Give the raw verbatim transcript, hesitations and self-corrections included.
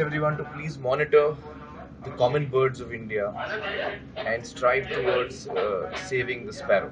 everyone to please monitor the common birds of India and strive towards uh, saving the sparrow.